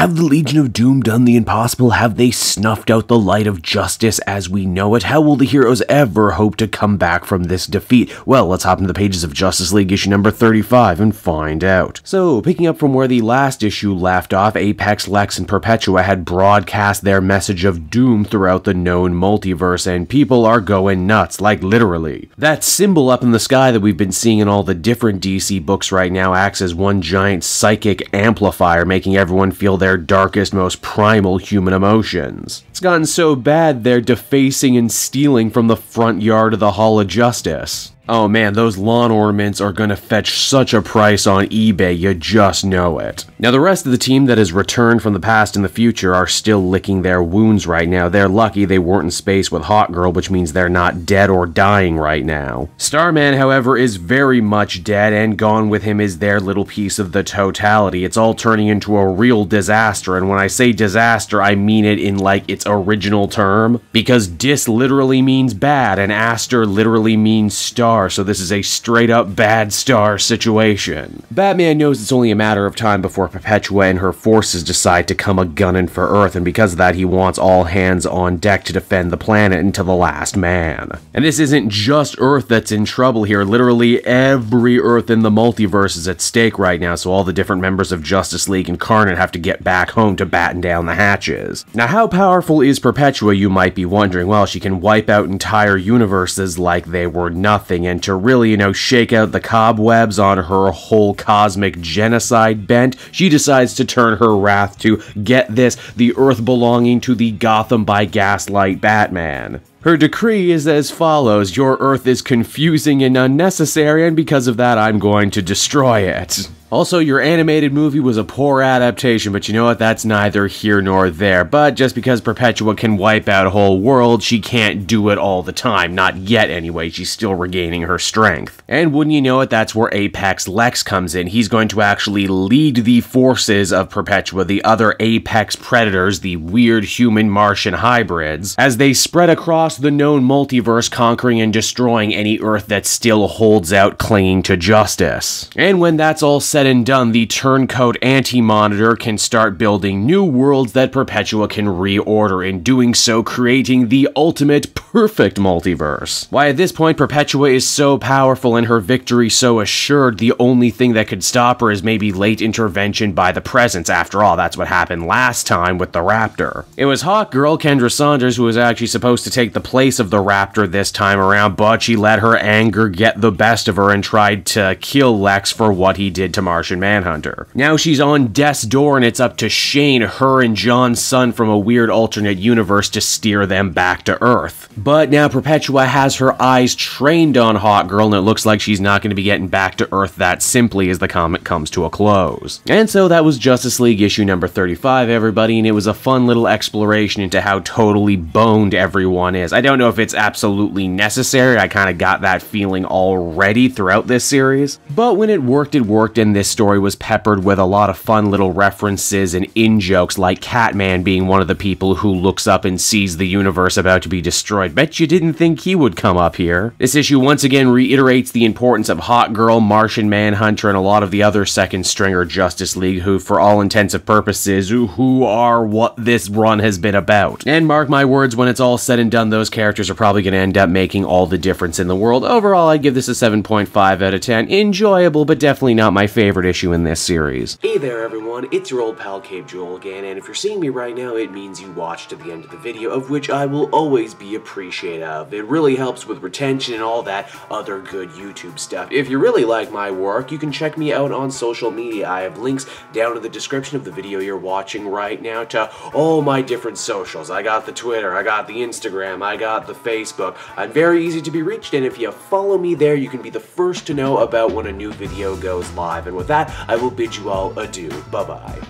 Have the Legion of Doom done the impossible? Have they snuffed out the light of justice as we know it? How will the heroes ever hope to come back from this defeat? Well, let's hop into the pages of Justice League issue number 35 and find out. So, picking up from where the last issue left off, Apex, Lex, and Perpetua had broadcast their message of doom throughout the known multiverse, and people are going nuts, like literally. That symbol up in the sky that we've been seeing in all the different DC books right now acts as one giant psychic amplifier, making everyone feel their darkest, most primal human emotions. It's gotten so bad they're defacing and stealing from the front yard of the Hall of Justice. Oh man, those lawn ornaments are gonna fetch such a price on eBay, you just know it. Now the rest of the team that has returned from the past and the future are still licking their wounds right now. They're lucky they weren't in space with Hot Girl, which means they're not dead or dying right now. Starman, however, is very much dead, and gone with him is their little piece of the totality. It's all turning into a real disaster, and when I say disaster, I mean it in like its original term, because dis literally means bad, and aster literally means star. So this is a straight-up bad star situation. Batman knows it's only a matter of time before Perpetua and her forces decide to come a-gunnin' for Earth, and because of that, he wants all hands on deck to defend the planet until the last man. And this isn't just Earth that's in trouble here. Literally every Earth in the multiverse is at stake right now, so all the different members of Justice League Incarnate have to get back home to batten down the hatches. Now, how powerful is Perpetua, you might be wondering? Well, she can wipe out entire universes like they were nothing, and to really, shake out the cobwebs on her whole cosmic genocide bent, she decides to turn her wrath to, get this, the Earth belonging to the Gotham by Gaslight Batman. Her decree is as follows: your Earth is confusing and unnecessary, and because of that, I'm going to destroy it. Also, your animated movie was a poor adaptation, but you know what, that's neither here nor there. But just because Perpetua can wipe out a whole world, she can't do it all the time. Not yet, anyway. She's still regaining her strength. And wouldn't you know it, that's where Apex Lex comes in. He's going to actually lead the forces of Perpetua, the other Apex Predators, the weird human-Martian hybrids, as they spread across the known multiverse, conquering and destroying any Earth that still holds out, clinging to justice. And when that's all said and done, the turncoat anti-monitor can start building new worlds that Perpetua can reorder, in doing so creating the ultimate perfect multiverse. Why, at this point, Perpetua is so powerful and her victory so assured, the only thing that could stop her is maybe late intervention by the Presence. After all, that's what happened last time with the Raptor. It was Hawkgirl, Kendra Saunders, who was actually supposed to take the place of the Raptor this time around, but she let her anger get the best of her and tried to kill Lex for what he did to Martian Manhunter. Now she's on death's door, and it's up to Shane, her and John's son from a weird alternate universe, to steer them back to Earth. But now Perpetua has her eyes trained on Hot Girl, and it looks like she's not going to be getting back to Earth that simply as the comic comes to a close. And so that was Justice League issue number 35, everybody, and it was a fun little exploration into how totally boned everyone is. I don't know if it's absolutely necessary. I kind of got that feeling already throughout this series. But when it worked, and this story was peppered with a lot of fun little references and in-jokes, like Catman being one of the people who looks up and sees the universe about to be destroyed. Bet you didn't think he would come up here. This issue once again reiterates the importance of Hot Girl, Martian Manhunter, and a lot of the other second-stringer Justice League, who, for all intents and purposes, who are what this run has been about. And mark my words, when it's all said and done, those characters are probably going to end up making all the difference in the world. Overall, I'd give this a 7.5 out of 10. Enjoyable, but definitely not my favorite issue in this series. Hey there everyone, it's your old pal Caped Joel again, and if you're seeing me right now, it means you watched to the end of the video, of which I will always be appreciative. It really helps with retention and all that other good YouTube stuff. If you really like my work, you can check me out on social media. I have links down in the description of the video you're watching right now to all my different socials. I got the Twitter, I got the Instagram, I got the Facebook. I'm very easy to be reached, and if you follow me there, you can be the first to know about when a new video goes live. And with that, I will bid you all adieu. Bye-bye.